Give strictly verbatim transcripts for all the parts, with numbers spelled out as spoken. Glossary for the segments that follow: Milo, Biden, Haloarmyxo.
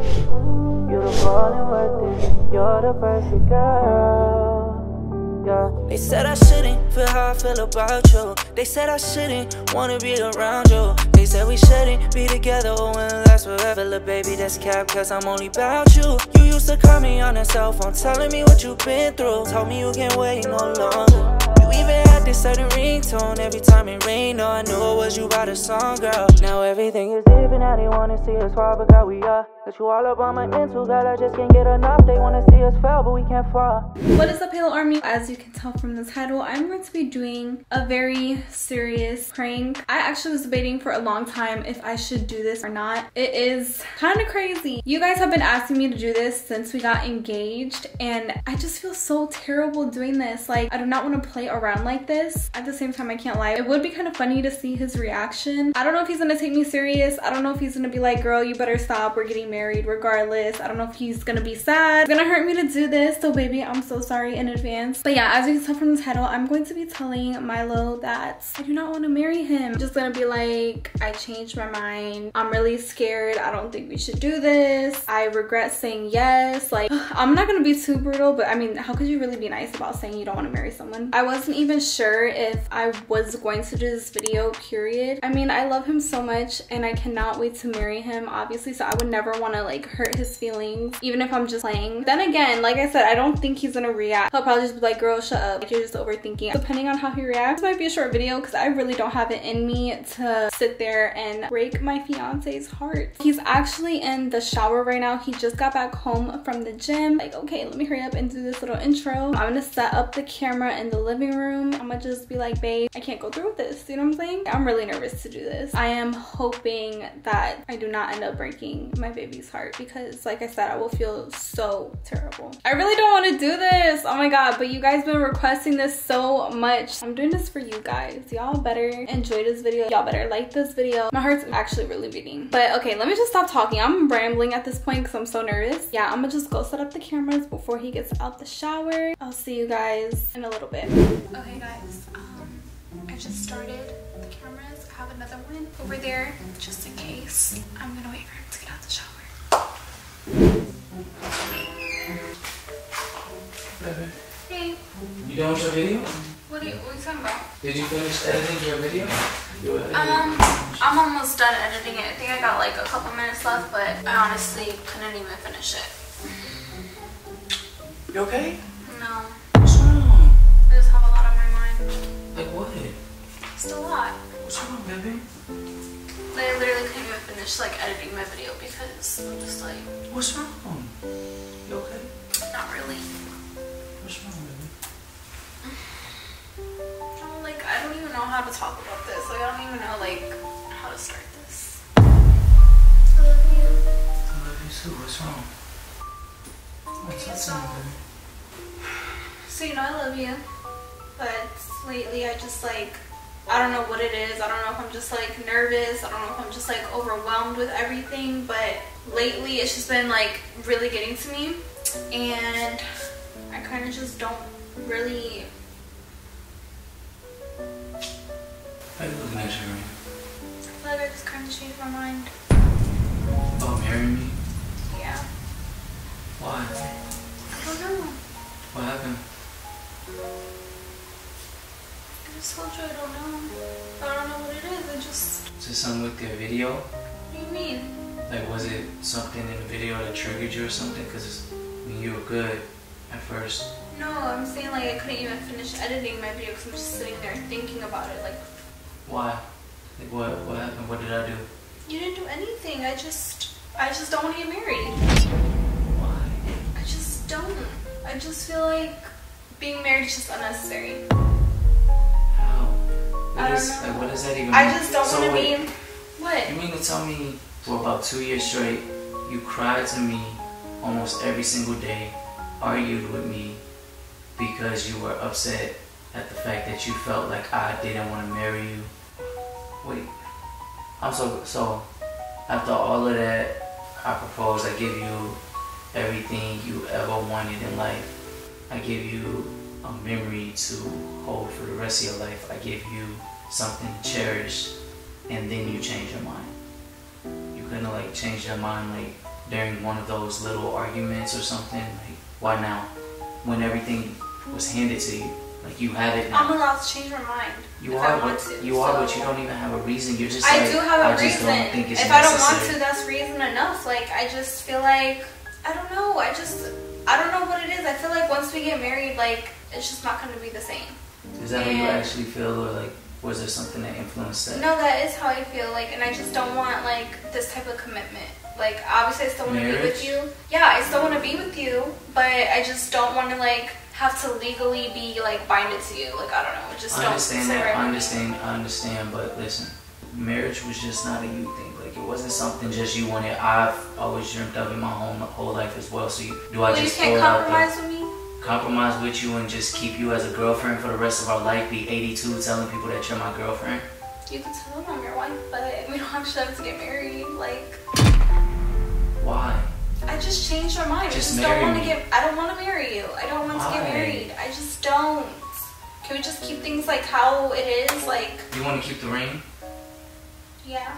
You're the one and worth it. You're the perfect girl, yeah. They said I shouldn't feel how I feel about you. They said I shouldn't wanna be around you. They said we shouldn't be together or we'll last forever. Look, baby, that's cap, cause I'm only about you. You used to call me on that cell phone, telling me what you've been through. Told me you can't wait no longer. You even had this certain ringtone every time it rained. No, I knew it was you by the song, girl. Now everything is different, now they wanna see us fall, but God, we are. Cause you all up on my mental, girl, I just can't get enough. They wanna see us fail, but we can't fall. What is up, Halo Army? As you can tell from the title, I'm going to be doing a very serious prank. I actually was debating for a long time if I should do this or not. It is kind of crazy. You guys have been asking me to do this since we got engaged, and I just feel so terrible doing this. Like, I do not want to play around like this. At the same time, I can't lie, it would be kind of funny to see his reaction. I don't know if he's gonna take me serious. I don't know if he's gonna be like, girl, you better stop, we're getting married regardless. I don't know if he's gonna be sad. It's gonna hurt me to do this, so baby, I'm so sorry in advance. But yeah, as you can tell from the title, I'm going to be telling Milo that I do not want to marry him. I'm just gonna be like, I changed my mind, I'm really scared, I don't think we should do this, I regret saying yes. Like, I'm not gonna be too brutal, but I mean, how could you really be nice about saying you don't want to marry someone? I was I wasn't even sure if I was going to do this video, period. I mean, I love him so much and I cannot wait to marry him, obviously, so I would never want to like hurt his feelings, even if I'm just playing. Then again, like I said, I don't think he's gonna react. He'll probably just be like, girl, shut up, like, you're just overthinking. Depending on how he reacts, this might be a short video because I really don't have it in me to sit there and break my fiance's heart. He's actually in the shower right now. He just got back home from the gym. Like, okay, let me hurry up and do this little intro. I'm gonna set up the camera in the living room. I'm gonna just be like, babe, I can't go through with this, you know what I'm saying? I'm really nervous to do this. I am hoping that I do not end up breaking my baby's heart because, like I said, I will feel so terrible. I really don't want to do this, oh my god, but you guys been requesting this so much. I'm doing this for you guys. Y'all better enjoy this video, y'all better like this video. My heart's actually really beating. But okay, let me just stop talking. I'm rambling at this point because I'm so nervous. Yeah, I'm gonna just go set up the cameras before he gets out the shower. I'll see you guys in a little bit. Okay guys, um, I just started the cameras. I have another one over there just in case. I'm gonna wait for him to get out the shower. Hey. You done with your video? What are you, what are you talking about? Did you finish editing your video? You editing? Um, I'm almost done editing it. I think I got like a couple minutes left, but I honestly couldn't even finish it. You okay? No. Like what? It's a lot. What's wrong, baby? Like, I literally couldn't even finish like editing my video because I'm just like. What's wrong? You okay? Not really. What's wrong, baby? I'm like, I don't even know how to talk about this. Like, I don't even know like how to start this. I love you. I love you too. What's wrong? What's wrong, so, baby? So you know I love you. But lately I just like, I don't know what it is. I don't know if I'm just like nervous. I don't know if I'm just like overwhelmed with everything. But lately it's just been like really getting to me. And I kind of just don't really. Are you looking at you? I feel like I just kind of changed my mind. Oh, marry me? Yeah. Why? I don't know. What happened? I just told you I don't know. I don't know what it is. I just. Is it something with your video? What do you mean? Like, was it something in the video that triggered you or something? Because I mean, you were good at first. No, I'm saying like I couldn't even finish editing my video because I'm just sitting there thinking about it. Like. Why? Like what? What happened? What did I do? You didn't do anything. I just. I just don't want to get married. Why? I just don't. I just feel like being married is just unnecessary. What is, like, what does that even mean? I just don't so want to be. What? You mean to tell me for about two years straight, you cried to me almost every single day, argued with me because you were upset at the fact that you felt like I didn't want to marry you? Wait, I'm so so. After all of that, I proposed. I give you everything you ever wanted in life. I give you a memory to hold for the rest of your life. I give you something to cherish, and then you change your mind. You couldn't like change your mind like during one of those little arguments or something? Like, why now? When everything was handed to you, like you have it now. I'm allowed to change my mind. You are, but you are, but you don't even have a reason. You're just. I like, do have a I reason. Just don't think it's if necessary. I don't want to, that's reason enough. Like I just feel like I don't know. I just I don't know what it is. I feel like once we get married, like it's just not going to be the same. Is that and how you actually feel, or like? Was there something that influenced that? No, that is how I feel, like, and I just don't want, like, this type of commitment. Like, obviously I still want to be with you. Yeah, I still want to be with you, but I just don't want to, like, have to legally be, like, binded to you. Like, I don't know, just don't understand that. I understand, I understand, but listen, marriage was just not a you thing. Like, it wasn't something just you wanted. I've always dreamt of in my whole, my whole life as well, so you, do I well, just throw it out there? You can't compromise with me? Compromise with you and just keep you as a girlfriend for the rest of our life, be eighty-two telling people that you're my girlfriend? You can tell them I'm your wife, but we don't actually have to get married, like... Why? I just changed my mind. Just I just don't want to get... I don't want to marry you. I don't want Why? to get married. I just don't. Can we just keep things like how it is, like... You want to keep the ring? Yeah.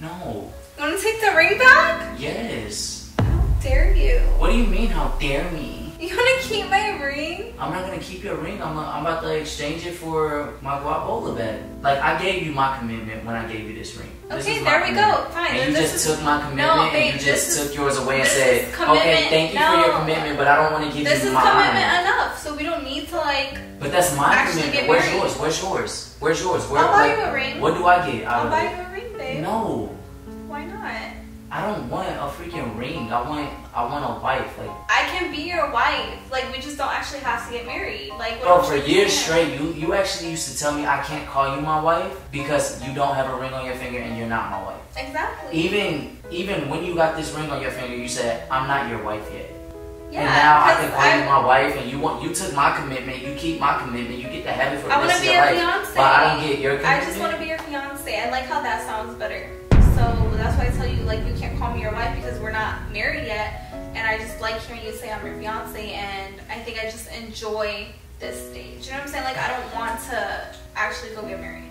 No. You want to take the ring back? Yes. How dare you? What do you mean, how dare me? You want to keep my ring? I'm not going to keep your ring. I'm, I'm about to exchange it for my guapola bag. Like, I gave you my commitment when I gave you this ring. Okay, this there we commitment. go. Fine. And you this just is... took my commitment no, babe, and you just took is... yours away and said, okay, thank you no. for your commitment, but I don't want to give this you my This is commitment honor. enough, so we don't need to, like, But that's my commitment. Where's yours? Where's yours? Where's yours? Where, I'll buy what, you a ring. What do I get? I'll, I'll buy you a ring, babe. No. Why not? I don't want a freaking ring. I want I want a wife. Like I can be your wife. Like we just don't actually have to get married. Like Bro, for years straight, you you actually used to tell me I can't call you my wife because you don't have a ring on your finger and you're not my wife. Exactly. Even even when you got this ring on your finger, you said I'm not your wife yet. Yeah, and now I can call I, you my wife, and you want you took my commitment, you keep my commitment, you get to have it for the rest of your life. I want to be your fiance. But I don't get your commitment. I just want to be your fiance. I like how that sounds better. So that's why I tell you, like, you can't call me your wife because we're not married yet. And I just like hearing you say I'm your fiance, and I think I just enjoy this stage. You know what I'm saying? Like, I don't want to actually go get married.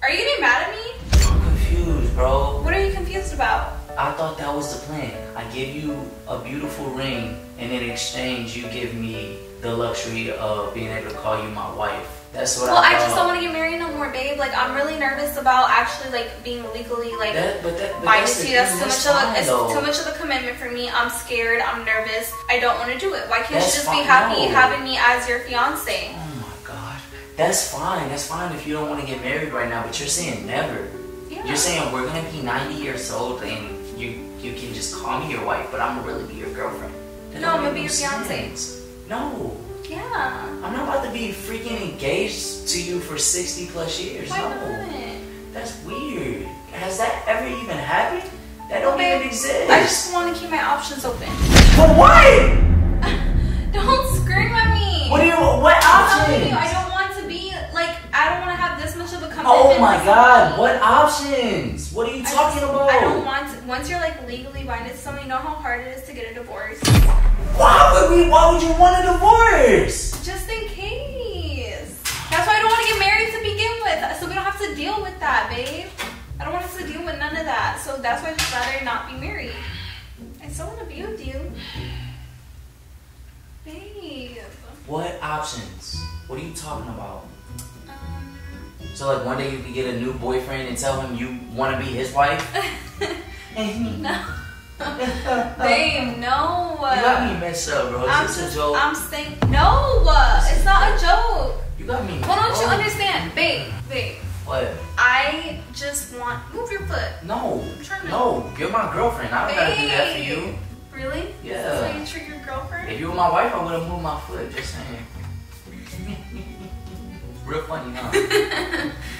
Are you getting mad at me? I'm confused, bro. What are you confused about? I thought that was the plan. I give you a beautiful ring, and in exchange, you give me the luxury of being able to call you my wife. That's what well, I, I just don't want to get married no more, babe. Like, I'm really nervous about actually, like, being legally, like, that, but that, but binded to you. That's, that's too, much of, it's too much of a commitment for me. I'm scared. I'm nervous. I don't want to do it. Why can't that's you just fine. be happy no. having me as your fiance? Oh, my God. That's fine. That's fine if you don't want to get married right now, but you're saying never. Yeah. You're saying we're going to be ninety years old and you, you can just call me your wife, but I'm going to really be your girlfriend. That no, I'm going to be your fiance. No. Yeah. I'm not about to be freaking engaged to you for sixty plus years. Why no. not? That's weird. Has that ever even happened? That don't okay. even exist. I just want to keep my options open. But what? Don't scream at me. What do you, what options? You, I don't want to be, like, I don't want to have this much of a commitment. Oh my God, what options? What are you I talking just, about? I don't want to, once you're like legally binded to someone, you know how hard it is to get a divorce. Why would we? Why would you want a divorce? Just in case. That's why I don't want to get married to begin with, so we don't have to deal with that, babe. I don't want us to deal with none of that, so that's why I'd just rather not be married. I still want to be with you, babe. What options? What are you talking about? Um, so like one day you could get a new boyfriend and tell him you want to be his wife? No. Babe, no. You got me messed up, bro. Is I'm this just, a joke? I'm saying no. It's not a joke. You got me. Why don't you understand, babe? Babe. What? I just want move your foot. No. No, you're my girlfriend. I don't babe. gotta do that for you. Really? Yeah. That's how you treat your girlfriend? If you were my wife, I would have moved my foot. Just saying. Real funny, huh?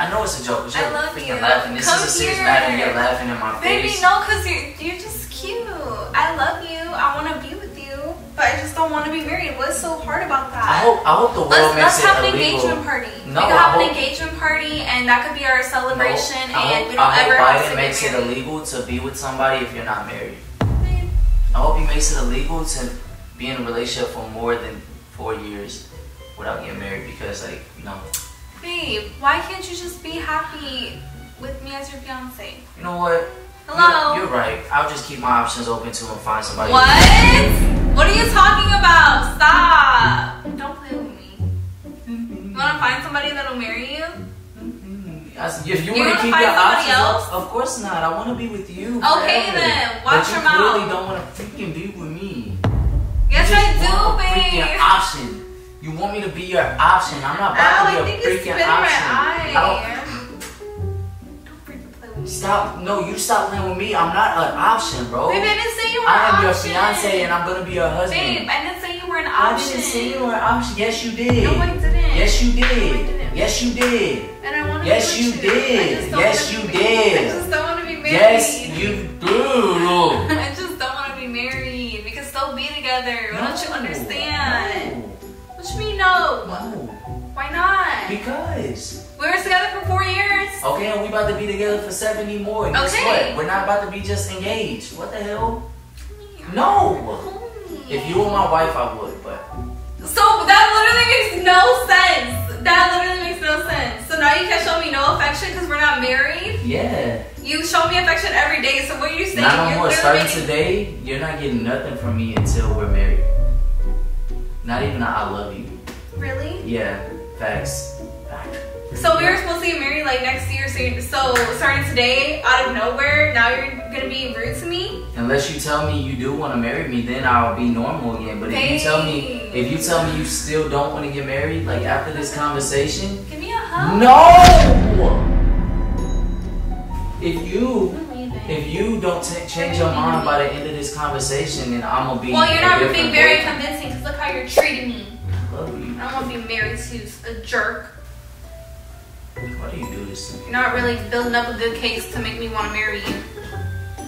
I know it's a joke, but you're I love freaking you. laughing. This Come is a serious here. matter, and you're laughing in my Baby, face. Baby, no, cause you're you're just. You. I love you. I want to be with you, but I just don't want to be married. What's so hard about that? I hope, I hope the world let's, makes let's it have illegal. An engagement party. No, we could have hope, an engagement party, and that could be our celebration. No, and hope, we don't I ever hope have Biden to makes it illegal to be with somebody if you're not married. Man. I hope he makes it illegal to be in a relationship for more than four years without getting married because, like, no. Babe, why can't you just be happy with me as your fiance? You know what? Hello? You're, you're right. I'll just keep my options open too and find somebody. What? What are you talking about? Stop. Don't play with me. You want to find somebody that'll marry you? If you, you want to keep your options else? Of course not. I want to be with you. Okay forever. Then. Watch your mouth. You really don't want to freaking be with me. Yes, I do, babe. Freaking option. You want me to be your option. I'm not about Ow, to be I a freaking option. I don't, don't freaking play with me. Stop. No, you stop playing with me. I'm not an option, bro. Babe, I didn't say you were an option. I am your fiance and I'm gonna be your husband. Babe, I didn't say you were an option. I didn't say you were an option. Yes, you did. No, I didn't. Yes, you did. No, I didn't. Yes, you did. And I want yes, to be you did. Yes, you did. I just don't want to be married. Yes, you do. I just don't want to be married. We can still be together. No. Why don't you understand? No. What do you mean no? No. Why not? Because we were together for four years. Okay, and we about to be together for seventy more. And okay. What? We're not about to be just engaged. What the hell? No. Homie. If you were my wife, I would. But so that literally makes no sense. That literally makes no sense. So now you can't show me no affection because we're not married. Yeah. You show me affection every day. So what are you saying? Not no more. Starting making... today, you're not getting nothing from me until we're married. Not even a I love you. Really? Yeah. Facts. So we were supposed to get married like next year. So, so starting today, out of nowhere, now you're gonna be rude to me? Unless you tell me you do want to marry me, then I'll be normal again. But hey. if you tell me, if you tell me you still don't want to get married, like after this conversation, give me a hug. No. If you. If you don't t change your mind by the end of this conversation, then I'm gonna be. Well, you're not being very convincing. Cause look how you're treating me. I love you. I'm gonna be married to you, a jerk. Why do you do this to me? You're not really building up a good case to make me want to marry you.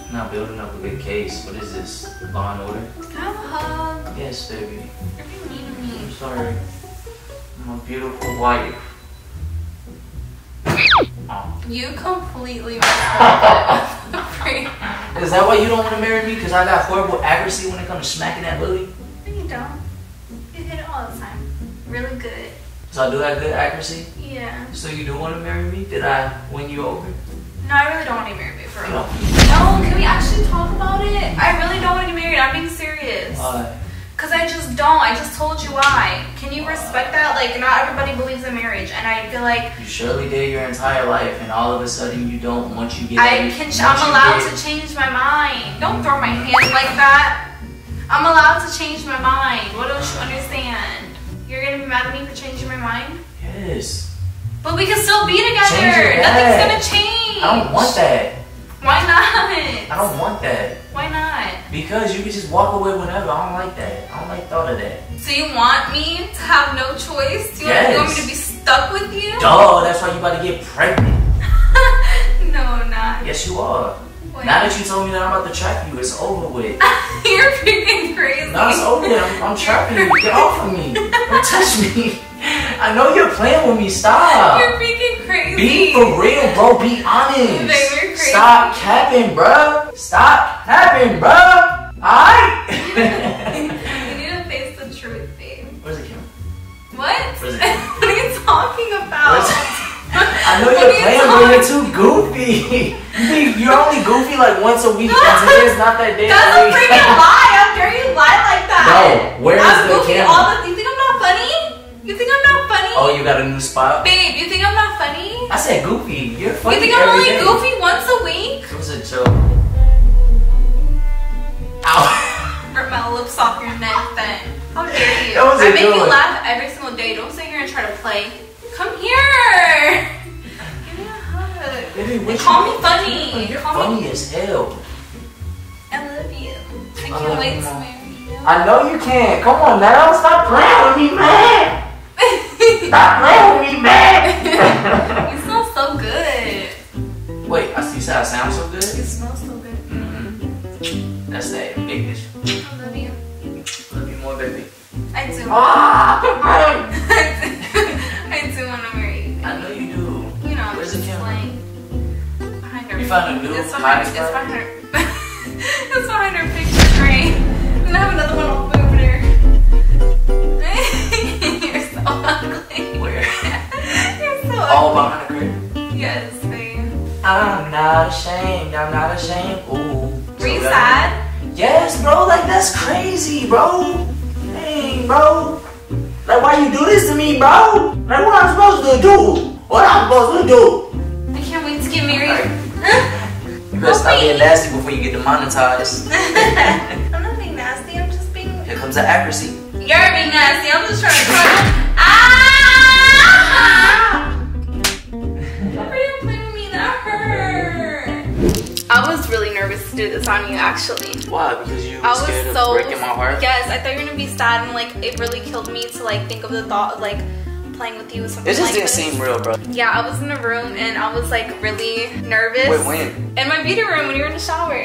I'm not building up a good case. What is this? Bond order? Can I have a hug? Yes, baby. You're being mean to me. I'm sorry. I'm a beautiful wife. You completely messed up. Is that why you don't want to marry me? Because I got horrible accuracy when it comes to smacking that booty? No, you don't. You hit it all the time. Really good. So I do have good accuracy? Yeah. So you do want to marry me? Did I win you over? No, I really don't want to marry me for real. No, can we actually talk about it? I really don't want to be married. I'm being serious. Why? Because I just don't. I just told you why. Can you respect that? Like, not everybody believes in marriage, and I feel like... You surely did your entire life, and all of a sudden you don't, once you get... I can, I'm allowed to change my mind. Don't throw my hand like that. I'm allowed to change my mind. What don't you understand? You're going to be mad at me for changing my mind? Yes. But we can still be together. Nothing's going to change. I don't want that. Why not? I don't want that. Why not? Because you can just walk away whenever. I don't like that. I don't like thought of that. So you want me to have no choice? Do you yes. want me to be stuck with you? Duh, that's why you about to get pregnant. No, not. Yes, you are. What? Now that you told me that I'm about to trap you, it's over with. You're freaking crazy. No, it's over with. I'm, I'm trapping you. Get off of me. Don't touch me. I know you're playing with me. Stop. You're freaking crazy. Be for real, bro. Be honest. Like, stop capping, bruh. Stop capping, bruh. Alright? You need to face the truth, babe. Where's the camera? What? Where's the camera? What are you talking about? I know you're playing, but you're too goofy. You're only goofy like once a week. It's not that day. That's a freaking lie. How dare you lie like that? No, where is the camera? All the, you think I'm not funny? You think I'm not funny? Oh, you got a new spot? Babe, you think I'm not funny? I said goofy. You're funny. You think I'm only day. goofy once a week? It was a joke. Ow. Rip my lips off your neck then. How dare you? That was a I make joke. You laugh every single day. Don't say you're gonna try to play. Come here. Give me a hug. Baby, they call me funny. You're call funny me. as hell. I love you. I can't I wait to marry you. I know you can. Come on now. Stop playing with me, man. Stop playing with me, man. Wait, I see how it sounds so good. It smells so good. Mm-hmm. That's that bigness. I love you. Love you more, baby. I do. Ah, I do want to marry you. I know you do. You know, where's the camera? Like, behind her. You found a new It's behind, it's behind her. It's behind her picture frame. And I have another one open over there. You're so ugly. Where? You're so ugly. All behind her? Yes. I'm not. not ashamed. I'm not ashamed. Ooh. Were you sad? Yes, bro. Like, that's crazy, bro. Dang, bro. Like, why you do this to me, bro? Like, what I'm supposed to do? What I'm supposed to do? I can't wait to get married. You better stop being nasty before you get demonetized. I'm not being nasty. I'm just being... Here comes the accuracy. You're being nasty. I'm just trying to... Ah! Why are you putting me? That hurt. I was really nervous to do this on you, actually. Why? Because you were scared of breaking my heart? Yes, I thought you were going to be sad, and like it really killed me to like think of the thought of like... playing with you or something. It just like didn't this. seem real, bro. Yeah, I was in a room and I was like really nervous. Wait, when? In my beauty room when you were in the shower.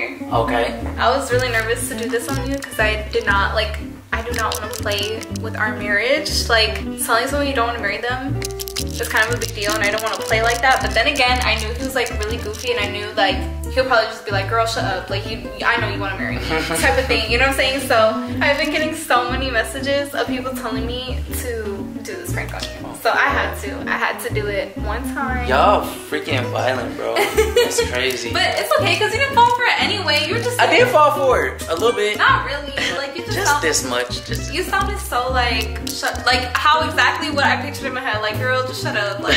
Okay. I was really nervous to do this on you because I did not like, I do not want to play with our marriage. Like, telling someone you don't want to marry them is kind of a big deal and I don't want to play like that. But then again, I knew he was like really goofy and I knew like he'll probably just be like, girl, shut up. Like, you, I know you want to marry me type of thing. You know what I'm saying? So I've been getting so many messages of people telling me to do this prank on you. So I had to. I had to do it one time. Y'all freaking violent, bro. It's crazy. But it's okay because you didn't fall for it anyway. You were just. I like, did fall for it a little bit. Not really. Like you just. Just sound, this much. Just. You sounded so like shut. Like how exactly what I pictured in my head. Like girl, just shut up. Like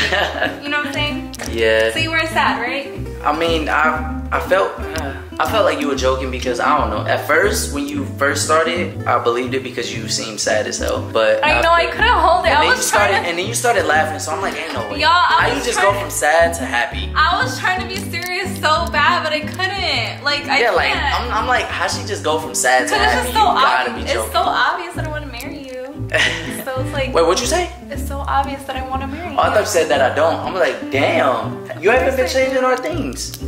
you know what I'm saying? Yeah. So you weren't sad, right? I mean, I I felt. Uh, I felt like you were joking because I don't know. At first, when you first started, I believed it because you seemed sad as hell. But I know I, I couldn't hold it. I was trying started, to... And then you started laughing, so I'm like, ain't no way. Y'all, I, I was you just go from sad to happy. I was trying to be serious so bad, but I couldn't. Like I yeah, can't. like I'm, I'm like, how she just go from sad to happy? It's so you gotta be joking. It's so obvious that I want to marry you. So it's like. Wait, what'd you say? It's so obvious that I want to marry you. I thought you said that I don't. I'm like, damn, you haven't been changing our things.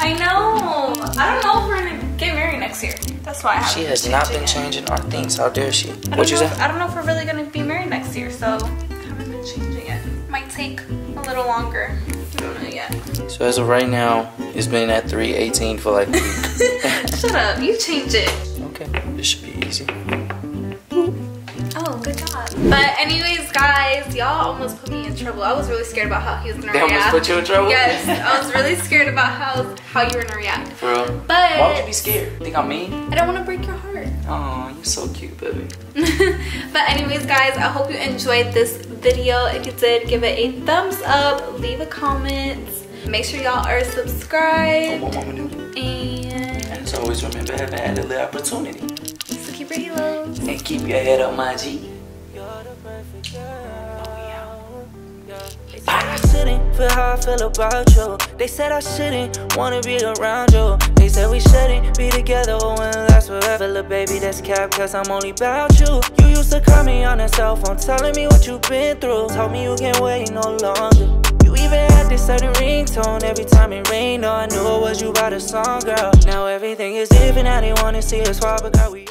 I know. I don't know if we're gonna get married next year. That's why I haven't. She has not been changing our things. How dare she? What you say? I don't know if we're really gonna be married next year, so I haven't been changing it. Might take a little longer. I don't know yet. So as of right now, it's been at three eighteen for like a week. Shut up. You change it. Okay. This should be easy. Oh, good job. But anyways, guys, y'all almost put me in trouble. I was really scared about how he was gonna they react. They almost put you in trouble? Yes, I was really scared about how how you were gonna react. For real? But why would you be scared? Think I'm mean? I don't want to break your heart. Oh, you're so cute, baby. But anyways, guys, I hope you enjoyed this video. If you did, give it a thumbs up, leave a comment, make sure y'all are subscribed. Oh, what do? And as always, remember, have an added opportunity. So keep your heels. And keep your head up, my G. You're the perfect girl. They said I shouldn't feel how I feel about you. They said I shouldn't wanna be around you. They said we shouldn't be together or we'll last forever. Look, baby, that's cap, cause I'm only about you. You used to call me on that cell phone, telling me what you've been through. Told me you can't wait no longer. You even had this certain ringtone every time it rained. Oh, I knew it was you by the song, girl. Now everything is different, now they wanna see us fall, but girl, we